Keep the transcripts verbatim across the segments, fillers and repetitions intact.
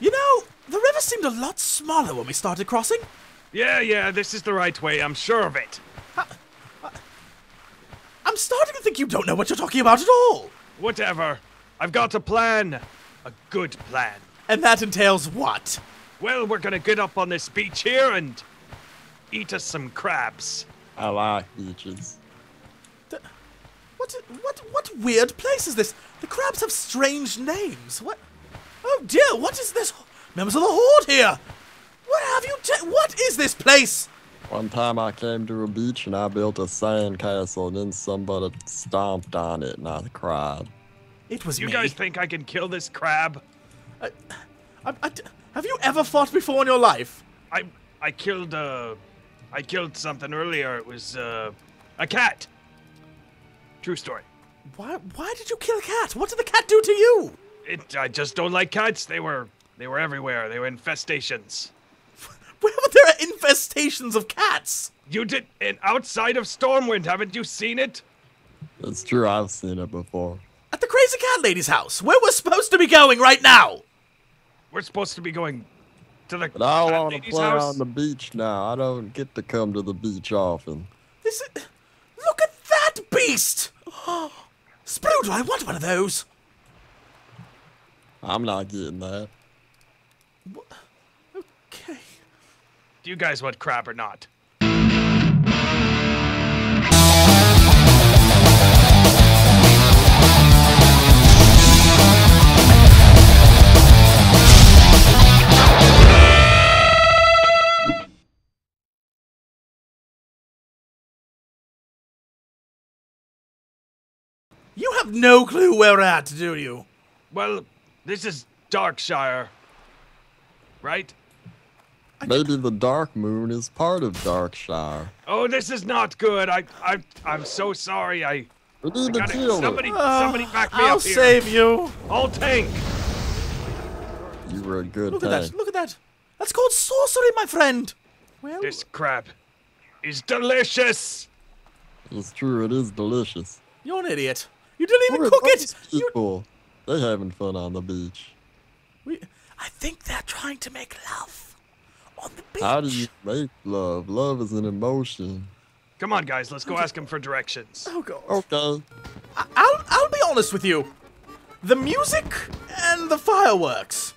You know, the river seemed a lot smaller when we started crossing. Yeah, yeah, this is the right way, I'm sure of it. Uh, uh, I'm starting to think you don't know what you're talking about at all. Whatever. I've got a plan. A good plan. And that entails what? Well, we're gonna get up on this beach here and eat us some crabs. I like beaches. The, what, what, what weird place is this? The crabs have strange names. What? Oh dear, what is this? Members of the Horde here! What have you ta- What is this place? One time I came to a beach and I built a sandcastle and then somebody stomped on it and I cried. It was you me. You guys think I can kill this crab? I, I, I, have you ever fought before in your life? I I killed uh, I killed something earlier. It was uh, a cat. True story. Why Why did you kill a cat? What did the cat do to you? It, I just don't like cats. They were they were everywhere. They were infestations. Where were there infestations of cats? You did and outside of Stormwind, haven't you seen it? That's true. I've seen it before. At the crazy cat lady's house, where we're supposed to be going right now. We're supposed to be going to the but I cat lady's play house. I want to play on the beach now. I don't get to come to the beach often. This is, look at that beast! Oh, Sproodle, I want one of those. I'm not getting that. What? Okay. Do you guys want crap or not? You have no clue where we're at, do you? Well, this is Darkshire, right? Maybe the Darkmoon is part of Darkshire. Oh, this is not good. I, I, I'm so sorry. I. We need I to kill somebody, somebody back me I'll up here. I'll save you. I'll tank. You were a good Look tank. At that! Look at that! That's called sorcery, my friend. Well, this crab is delicious. It's true. It is delicious. You're an idiot. You didn't even We're cook it. People. You... They're having fun on the beach. We. I think they're trying to make love. On the beach. How do you make love? Love is an emotion. Come on, guys, let's go ask him for directions. Oh God. Okay. I I'll I'll be honest with you. The music and the fireworks.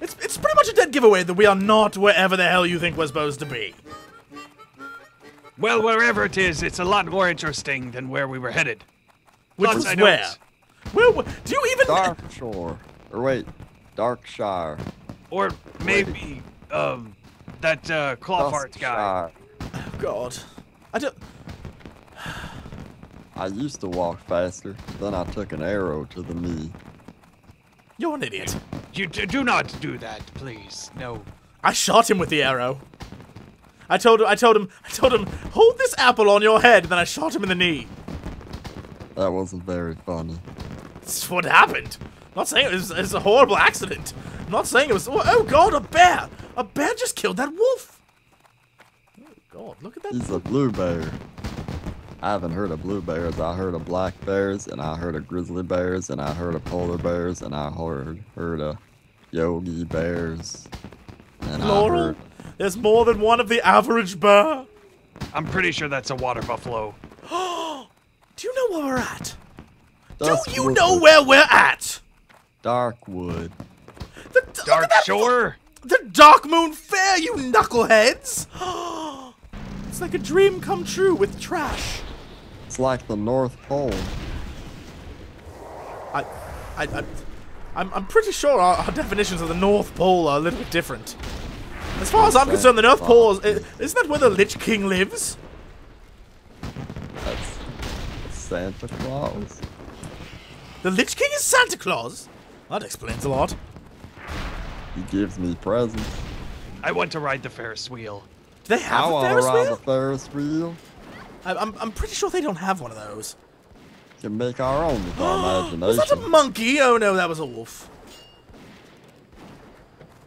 It's it's pretty much a dead giveaway that we are not wherever the hell you think we're supposed to be. Well, wherever it is, it's a lot more interesting than where we were headed. Which Plus, is where? Where? Do you even? Darkshore. Or wait, Darkshire. Or maybe. Wait. Um, that, uh, Clawheart guy. Oh, God. I don't... I used to walk faster, then I took an arrow to the knee. You're an idiot. You, you do not do that, please. No. I shot him with the arrow. I told him, I told him, I told him, hold this apple on your head, and then I shot him in the knee. That wasn't very funny. That's what happened. I'm not saying it was, it was a horrible accident. I'm not saying it was... Oh, oh God, a bear! A bear just killed that wolf! Oh, God, look at that. He's a blue bear. I haven't heard of blue bears. I heard of black bears, and I heard of grizzly bears, and I heard of polar bears, and I heard, heard of yogi bears. And Laurel, I heard... there's more than one of the average bear. I'm pretty sure that's a water buffalo. Do you know where we're at? That's Do you wood. know where we're at? Darkwood. The Darkshore? The Darkmoon Fair, you knuckleheads! It's like a dream come true with trash. It's like the North Pole. I, I, I I'm, I'm pretty sure our, our definitions of the North Pole are a little bit different. As far as I'm concerned, the North Pole is, isn't that where the Lich King lives? That's Santa Claus. The Lich King is Santa Claus? That explains a lot. He gives me presents. I want to ride the Ferris wheel. Do they have I a Ferris wheel? I want to ride the Ferris wheel. I, I'm, I'm pretty sure they don't have one of those. We can make our own with our imagination. Was that a monkey? Oh no, that was a wolf.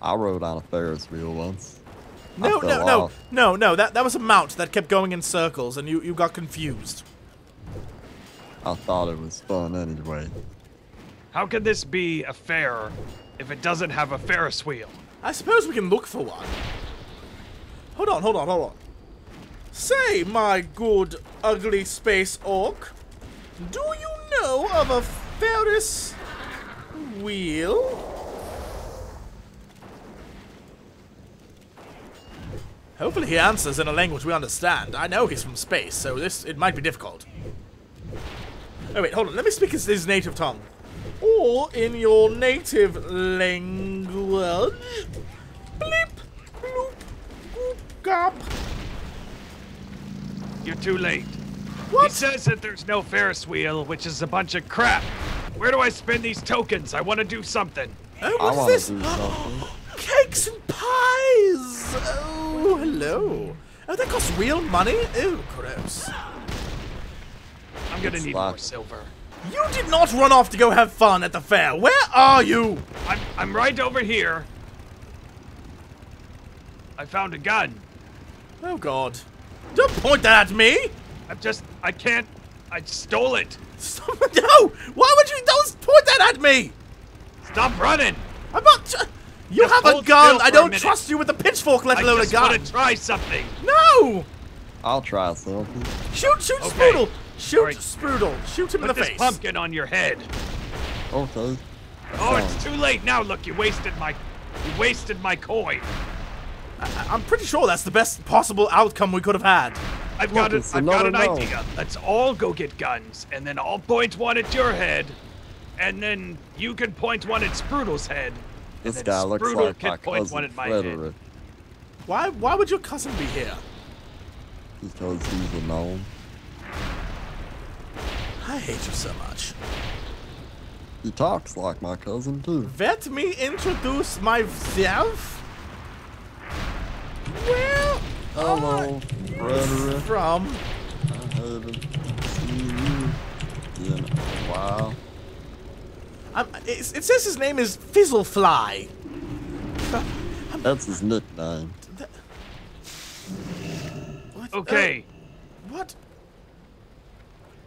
I rode on a Ferris wheel once. No, no, no, off. no, no. That that was a mount that kept going in circles, and you you got confused. I thought it was fun anyway. How can this be a fair if it doesn't have a Ferris wheel? I suppose we can look for one. Hold on, hold on, hold on. Say, my good, ugly space orc, do you know of a Ferris wheel? Hopefully he answers in a language we understand. I know he's from space, so this, it might be difficult. Oh wait, hold on, let me speak his, his native tongue. Or in your native language. Bleep, bloop, goop, gop. You're too late. What? He says that there's no Ferris wheel, which is a bunch of crap. Where do I spend these tokens? I want to do something. Oh, what's this? Cakes and pies! Oh, hello. Oh, that costs real money? Oh, gross. I'm gonna it's need luck. more silver. You did not run off to go have fun at the fair. Where are you? I'm, I'm right over here. I found a gun. Oh, God. Don't point that at me! I'm just... I can't... I stole it. Stop, no! Why would you... Don't point that at me! Stop running! I'm not... You just have a gun! I don't trust you with a pitchfork, let alone a gun! I just want to try something! No! I'll try something. Shoot, shoot, okay. Sproodle! Shoot, right. Sproodle! Shoot him Put in the this face! pumpkin on your head! Okay. That's oh, fine. It's too late now! Look, you wasted my... You wasted my coin! I, I'm pretty sure that's the best possible outcome we could have had. I've Look, got, a, I've got an no. idea. Let's all go get guns, and then I'll point one at your head, and then you can point one at Sproodle's head. This guy Sproodle looks like my cousin Frederick. Why, why would your cousin be here? Because he's a gnome. I hate you so much. He talks like my cousin, too. Let me introduce myself. Well, hello, Frederick. From? I haven't seen you in a while. I'm, it, it says his name is Fizzlefly. I'm, That's his nickname. Th what, okay. Uh, what?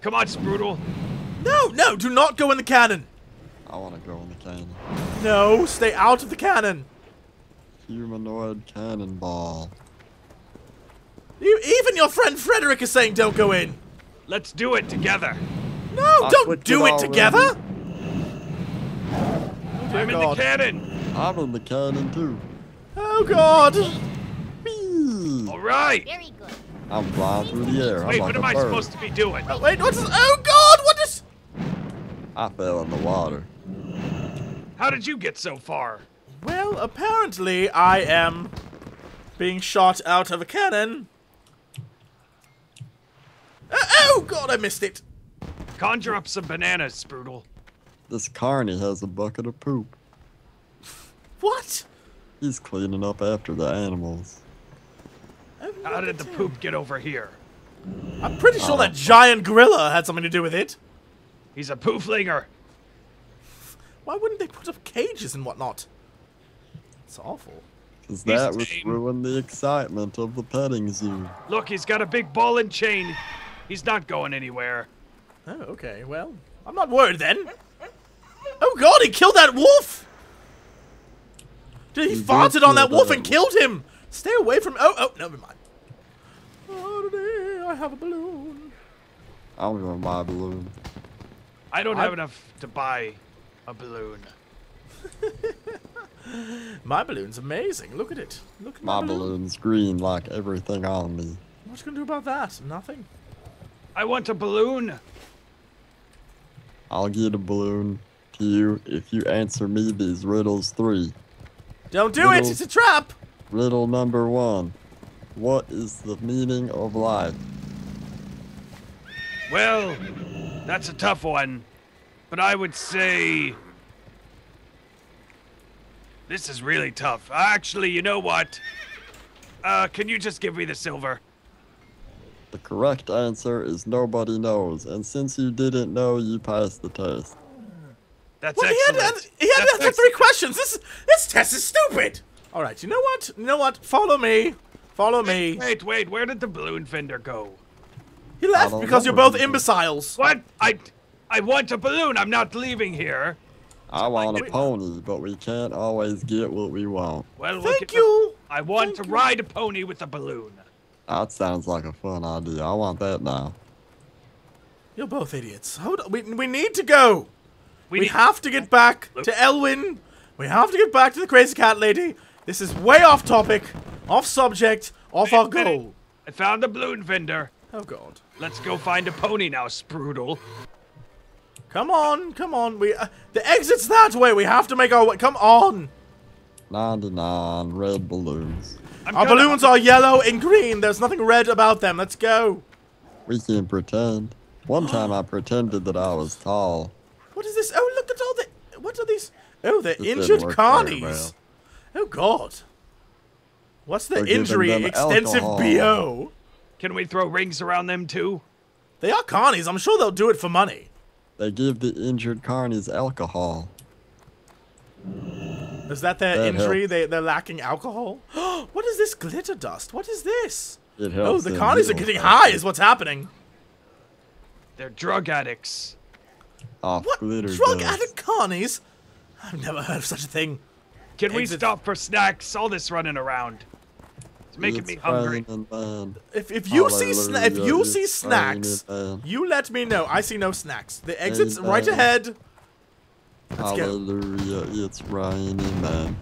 Come on, Sproodle. No, no, do not go in the cannon. I want to go in the cannon. No, stay out of the cannon. Humanoid cannonball. You, even your friend Frederick is saying don't go in. Let's do it together. No, I don't do it, it together. Ready. Oh, I'm God. in the cannon! I'm in the cannon too. Oh God! Alright! Very good. I'm flying through the air. Wait, I'm like what am I bird. supposed to be doing? Oh, wait, what's this? Oh God, what is... I fell in the water. How did you get so far? Well, apparently I am being shot out of a cannon. Oh God, I missed it! Conjure up some bananas, Sproodle. This carny has a bucket of poop. What? He's cleaning up after the animals. How did the poop get over here? I'm pretty sure that giant gorilla had something to do with it. He's a pooflinger. Why wouldn't they put up cages and whatnot? It's awful. Because that would ruin the excitement of the petting zoo. Look, he's got a big ball and chain. He's not going anywhere. Oh, okay. Well, I'm not worried then. Oh God, he killed that wolf! Dude, he, he farted on that wolf that and killed him! Stay away from... Oh, oh, never mind. Oh, today I have a balloon. I'm gonna buy a balloon. I don't I... have enough to buy a balloon. My balloon's amazing. Look at it. Look at my, my balloon. balloon's green like everything on me. What you gonna do about that? Nothing. I want a balloon. I'll get a balloon. You, if you answer me these riddles three. Don't do riddle, it, it's a trap! Riddle number one. What is the meaning of life? Well, that's a tough one. But I would say... This is really tough. Actually, you know what? Uh, can you just give me the silver? The correct answer is nobody knows. And since you didn't know, you passed the test. That's well, excellent. He had, he had answered three questions. This this test is stupid. All right, you know what? You know what? Follow me. Follow me. Wait, wait. Where did the balloon vendor go? He left because you're both imbeciles. What? I, I want a balloon. I'm not leaving here. I want a pony, but we can't always get what we want. Well, thank you. I want to ride a pony with a balloon. That sounds like a fun idea. I want that now. You're both idiots. Hold on. We, we need to go. We, we have to get back to Elwynn. We have to get back to the crazy cat lady. This is way off topic, off subject, off our goal. I found the balloon vendor. Oh, God. Let's go find a pony now, Sproodle. Come on, come on. We uh, the exit's that way. We have to make our way. Come on. ninety-nine red balloons. I'm our balloons are yellow and green. There's nothing red about them. Let's go. We can pretend. One time I pretended that I was tall. What is this? Oh, look at all the... What are these? Oh, they're this injured carnies. Well. Oh, God. What's the injury? Extensive alcohol. B O. Can we throw rings around them, too? They are carnies. I'm sure they'll do it for money. They give the injured carnies alcohol. Is that their that injury? Helps. They, they're lacking alcohol? What is this glitter dust? What is this? It helps. Oh, the carnies are getting high is what's happening. They're drug addicts. Off what? Glitter drug dust. Addict carnies? I've never heard of such a thing. Can Exit. we stop for snacks? All this running around. It's making it's me hungry. If, if you, see, sna if you see snacks, you let me know. I see no snacks. The exit's Amen. right ahead. Let's Hallelujah, go. It's raining, man.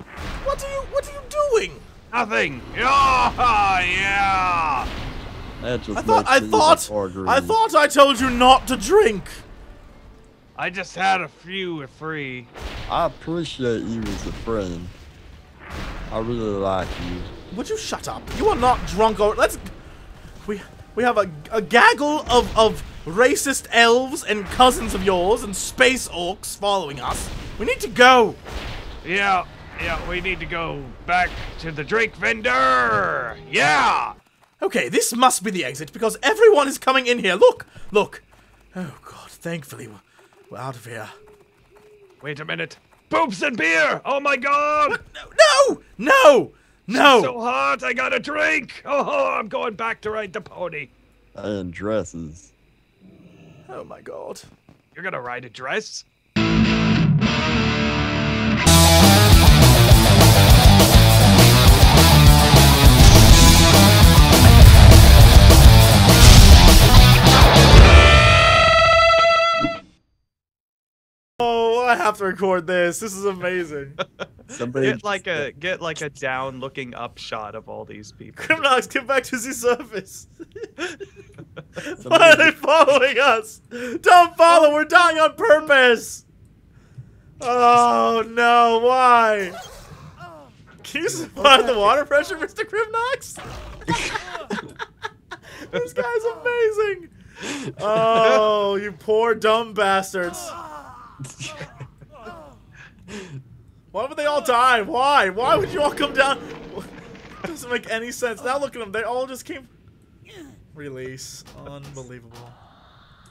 What are you, what are you doing? Nothing. Oh, yeah. That just I thought, I thought, I thought I told you not to drink. I just had a few free. I appreciate you as a friend. I really like you. Would you shut up? You are not drunk or let's. We we have a, a gaggle of of racist elves and cousins of yours and space orcs following us. We need to go. Yeah, yeah, we need to go back to the drink vendor. Yeah. Okay, this must be the exit because everyone is coming in here. Look, look. Oh God, thankfully. We're out of here. Wait a minute. Boobs and beer! Oh my God! What? No! No! No! It's so hot, I gotta drink! Oh, I'm going back to ride the pony. And dresses. Oh my God. You're gonna ride a dress? I have to record this. This is amazing. Somebody get like a get like a down looking up shot of all these people. Crimnox, get back to the surface. Why are they following us? Don't follow. We're dying on purpose. Oh no! Why? Can you survive the water pressure, Mister Crimnox? This guy's amazing. Oh, you poor dumb bastards. Why would they all die? Why? Why would you all come down? It doesn't make any sense. Now look at them. They all just came... Release. Unbelievable.